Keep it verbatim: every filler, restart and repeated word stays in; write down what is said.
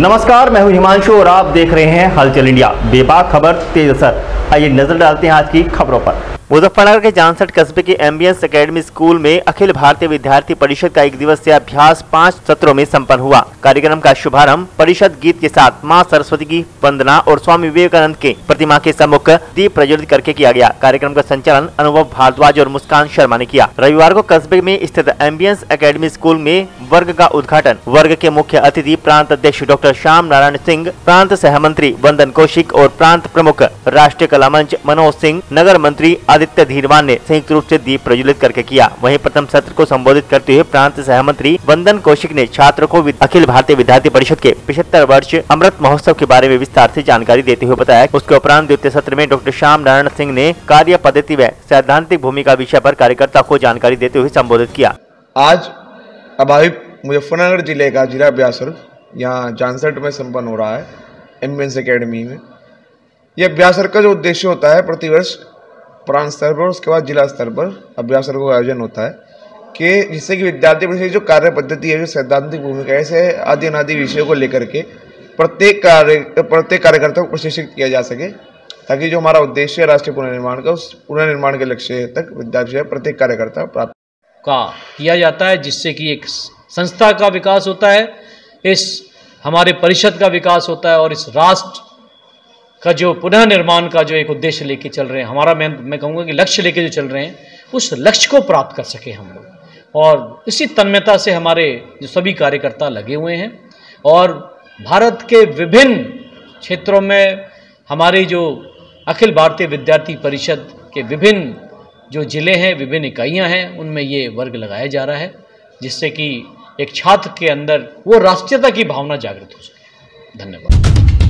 नमस्कार, मैं हूं हिमांशु और आप देख रहे हैं हलचल इंडिया, बेबाक खबर तेज असर। आइए नजर डालते हैं आज की खबरों पर। मुजफ्फरनगर के जानसठ कस्बे के एम्बिएंस एकेडमी स्कूल में अखिल भारतीय विद्यार्थी परिषद का एक दिवसीय अभ्यास पाँच सत्रों में संपन्न हुआ। कार्यक्रम का शुभारंभ परिषद गीत के साथ मां सरस्वती की वंदना और स्वामी विवेकानंद के प्रतिमा के सम्मुख दीप प्रज्वलित करके किया गया। कार्यक्रम का संचालन अनुभव भारद्वाज और मुस्कान शर्मा ने किया। रविवार को कस्बे में स्थित एम्बिएंस एकेडमी स्कूल में वर्ग का उद्घाटन वर्ग के मुख्य अतिथि प्रांत अध्यक्ष डॉक्टर श्याम नारायण सिंह, प्रांत सहमंत्री वंदन कौशिक और प्रांत प्रमुख राष्ट्रीय कला मंच मनोज सिंह, नगर मंत्री दीत्त धीरवान ने संयुक्त रूप से दीप प्रज्वलित करके किया। वहीं प्रथम सत्र को संबोधित करते हुए प्रांत सहमंत्री वंदन कौशिक ने छात्रों को अखिल भारतीय विद्यार्थी परिषद के पचहत्तर वर्ष अमृत महोत्सव के बारे में विस्तार से जानकारी देते हुए बताया। उसके उपरांत द्वितीय सत्र में डॉक्टर श्याम नारायण सिंह ने कार्य पद्धति व सैद्धांतिक भूमिका विषय पर कार्यकर्ता को जानकारी देते हुए संबोधित किया। आज मुजफ्फरनगर जिले का जिला अभ्यास यहाँ जानसठ में सम्पन्न हो रहा है एम्बिएंस एकेडमी में। यह अभ्यास का जो उद्देश्य होता है, प्रतिवर्ष प्रांत स्तर पर उसके बाद जिला स्तर पर अभ्यास का आयोजन होता है कि जिससे कि विद्यार्थी परिषद जो कार्य पद्धति है, जो सैद्धांतिक भूमिका है, ऐसे आदि अनादि विषयों को लेकर के प्रत्येक कार्य प्रत्येक कार्यकर्ता को प्रशिक्षित किया जा सके, ताकि जो हमारा उद्देश्य है राष्ट्रीय पुनर्निर्माण का, उस पुनर्निर्माण के लक्ष्य तक विद्यार्थी प्रत्येक कार्यकर्ता प्राप्त का किया जाता है, जिससे कि एक संस्था का विकास होता है, इस हमारे परिषद का विकास होता है और इस राष्ट्र का जो पुनः निर्माण का जो एक उद्देश्य लेके चल रहे हैं, हमारा मैं मैं कहूँगा कि लक्ष्य लेके जो चल रहे हैं, उस लक्ष्य को प्राप्त कर सके हम लोग। और इसी तन्मयता से हमारे जो सभी कार्यकर्ता लगे हुए हैं और भारत के विभिन्न क्षेत्रों में हमारी जो अखिल भारतीय विद्यार्थी परिषद के विभिन्न जो जिले हैं, विभिन्न इकाइयाँ हैं, उनमें ये वर्ग लगाया जा रहा है, जिससे कि एक छात्र के अंदर वो राष्ट्रीयता की भावना जागृत हो सके। धन्यवाद।